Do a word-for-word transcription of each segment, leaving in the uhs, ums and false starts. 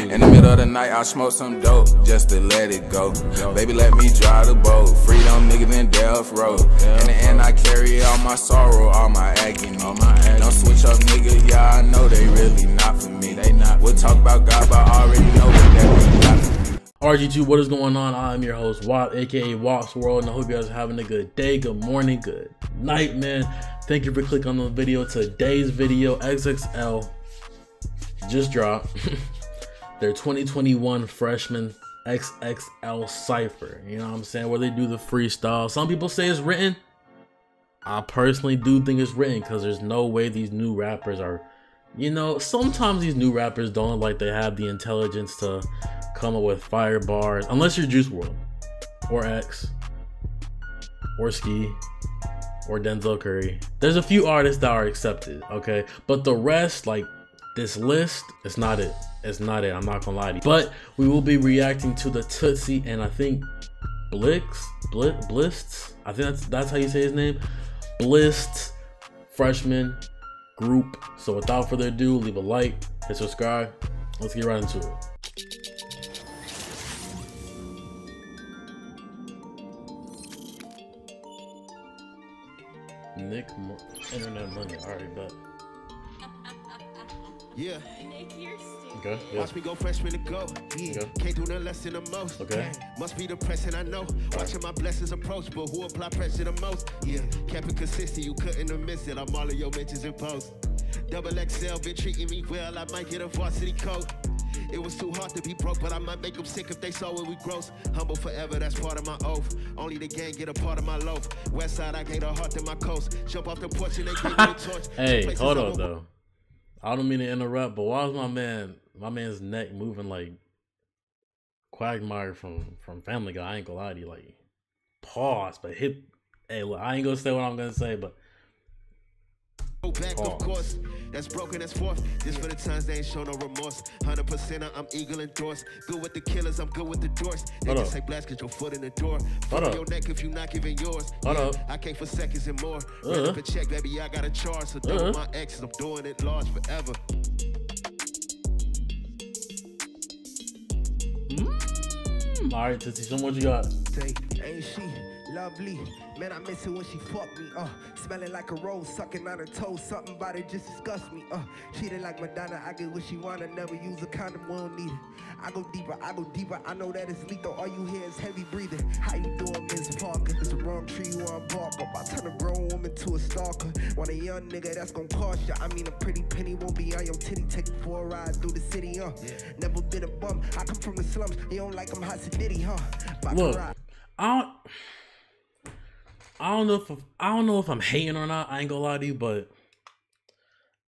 In the middle of the night, I smoke some dope just to let it go. Baby, let me drive the boat. Freedom, niggas in death row. In the end, I carry all my sorrow, all my agony. Don't switch up, nigga. Yeah, I know they really not for me. They not. We'll talk about God, but I already know what that we got. R G two, what is going on? I'm your host, W A P, aka W A P's World, and I hope you guys are having a good day, good morning, good night, man. Thank you for clicking on the video. Today's video, X X L just dropped their twenty twenty-one freshman X X L cypher. You know what I'm saying? Where they do the freestyle. Some people say it's written. I personally do think it's written because there's no way these new rappers are, you know, sometimes these new rappers don't like they have the intelligence to come up with fire bars, unless you're Juice world or X or Ski or Denzel Curry. There's a few artists that are accepted, okay, but the rest, like this list, it's not it. It's not it. I'm not gonna lie to you. But we will be reacting to the Toosii and I think Blxst, Blxst. I think that's that's how you say his name, Blxst freshman group. So without further ado, leave a like, hit subscribe. Let's get right into it. Nick, Mo internet money. All right, but yeah. Nick, you're stupid. Okay. Yeah. Watch me go freshman to go. Yeah. Okay. Can't do nothing less than the most. Okay. Must be depressing, I know. Right. Watching my blessings approach, but who apply pressure the most? Yeah. Kept it consistent, you couldn't have missed it. I'm all of your bitches in post. double X L been treating me well. I might get a varsity coat. It was too hard to be broke, but I might make them sick if they saw what we gross. Humble forever, that's part of my oath. Only the gang get a part of my loaf. West side, I gave a heart to my coast. Jump off the porch and they gave me a torch. Hey, hold on though. I don't mean to interrupt, but why was my man, my man's neck moving like Quagmire from from Family Guy? I ain't gonna lie to you, like pause, but hip. Hey, look, I ain't gonna say what I'm gonna say, but. Go back, of course. That's broken, that's forth. Just for the times they ain't show no remorse. one hundred percent I'm eagle endorsed. Good with the killers, I'm good with the doors. They just say blast, get your foot in the door. Fuck your neck if you not giving yours. Yeah, I came for seconds and more. Uh-huh. Ready for check, baby, I got a charge. So double uh-huh. my exes, I'm doing it large forever. Mm. All right, Toosii, so what you got? Say, ain't she lovely? Man, I miss her when she fucked me, uh, smelling like a rose, sucking on her toes, something about it just disgusts me, uh, cheating like Madonna, I get what she wanna, never use a condom, we don't need it, I go deeper, I go deeper, I know that it's lethal, all you hear is heavy breathing, how you doing, Miss Parker, it's the wrong tree you wanna bark up, I turn a grown woman to a stalker, want a young nigga that's gonna cost ya, I mean a pretty penny won't be on your titty, take you for a ride through the city, uh, yeah. Never been a bum, I come from the slums, you don't like I'm hot city, huh, Back look, I don't... I don't know if I'm, I don't know if I'm hating or not. I ain't gonna lie to you, but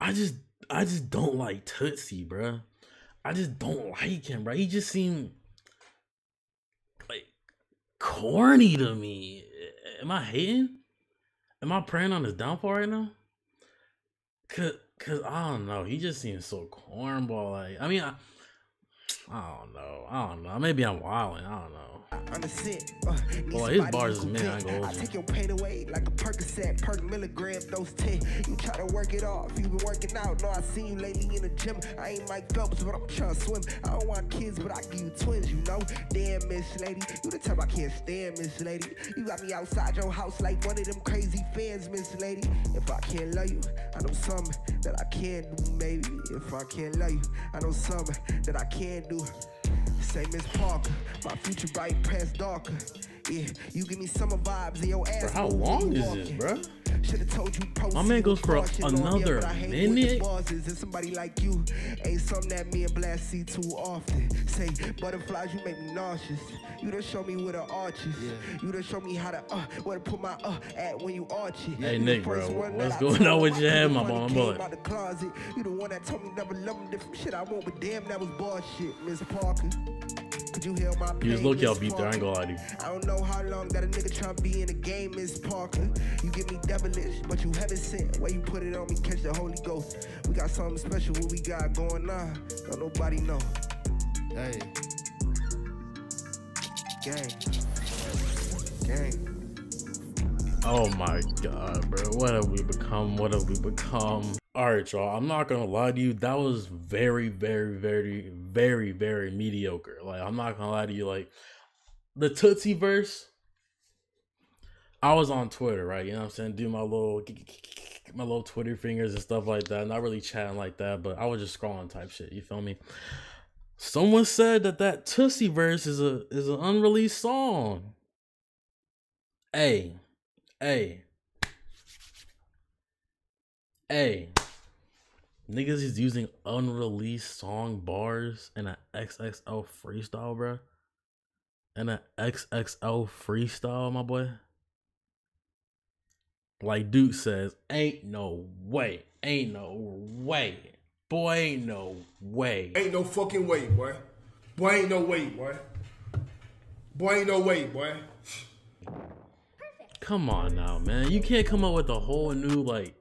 I just I just don't like Toosii, bro. I just don't like him, bro. He just seemed like corny to me. Am I hating? Am I praying on his downfall right now? Cause, cause I don't know. He just seems so cornball. Like I mean, I, I don't know. I don't know. Maybe I'm wilding. I don't know. I'm a sit. Uh, Boy, his bars is man. I, go I take your pain away like a Percocet, per milligram, those ten. You try to work it off. You been working out. No, I seen you lately in the gym. I ain't Mike Phelps, but I'm trying to swim. I don't want kids, but I give you twins, you know. Damn, Miss Lady. You the type I can't stand, Miss Lady. You got me outside your house like one of them crazy fans, Miss Lady. If I can't love you, I know something that I can do, maybe. If I can't love you, I know something that I can do. Say Miss Parker, my future bright past darker. Yeah, you give me summer vibes in your ass. Bro, how long is this, bro? Should've told you. My man goes for another minute. Somebody like you ain't something that me and Blxst see too often. Say butterflies, you make me nauseous. You done show me where the arches. Yeah. You done show me how to uh where to put my uh at when you arch it. Hey Nick, bro, what's going on with your head, my mom? About the closet. You the one that told me never love me different shit I want, but damn, that was bullshit, Miss Parker. You just look y'all beat there, I ain't gonna lie to you. I don't know how long that a nigga try to be in the game, Miss Parker. You give me devilish, but you haven't sent. Where you put it on me, catch the Holy Ghost. We got something special, what we got going on. Don't nobody know. Hey. Gang. Gang. Oh my God, bro. What have we become? What have we become? All right, y'all, I'm not going to lie to you. That was very, very, very, very, very mediocre. Like, I'm not going to lie to you. Like, the Tootsie verse, I was on Twitter, right? You know what I'm saying? Do my little, my little Twitter fingers and stuff like that. Not really chatting like that, but I was just scrolling type shit. You feel me? Someone said that that Tootsie verse is a is an unreleased song. Hey, hey, hey, niggas is using unreleased song bars in an X X L freestyle, bro. In an X X L freestyle, my boy. Like Duke says, ain't no way, ain't no way, boy, ain't no way, ain't no fucking way, boy, boy, ain't no way, boy, boy, ain't no way, boy. Come on now, man, you can't come up with a whole new like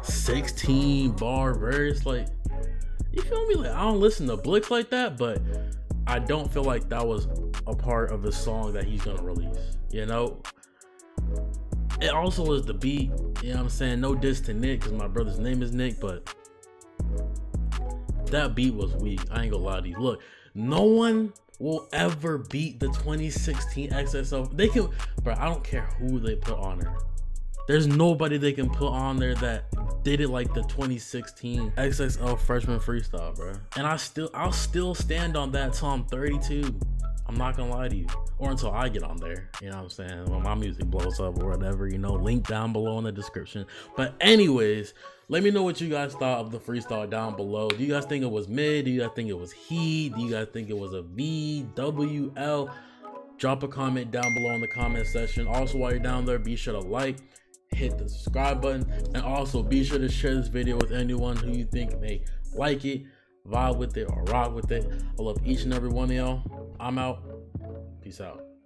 sixteen bar verse, like, you feel me? Like, I don't listen to Blxst like that, but I don't feel like that was a part of the song that he's gonna release, you know. It also is the beat, you know what I'm saying? No diss to Nick, because my brother's name is Nick, but that beat was weak. I ain't gonna lie to you. Look, no one will ever beat the twenty sixteen X X L. They can, bro, I don't care who they put on there. There's nobody they can put on there that did it like the twenty sixteen X X L freshman freestyle, bro. And I still, I'll still stand on that till I'm thirty-two. I'm not gonna lie to you, or until I get on there, you know what I'm saying, when my music blows up or whatever, you know, link down below in the description. But anyways, let me know what you guys thought of the freestyle down below. Do you guys think it was mid? Do you guys think it was he? Do you guys think it was a V, W, L? Drop a comment down below in the comment section. Also, while you're down there, be sure to like, hit the subscribe button, and also be sure to share this video with anyone who you think may like it, vibe with it, or rock with it. I love each and every one of y'all. I'm out. Peace out.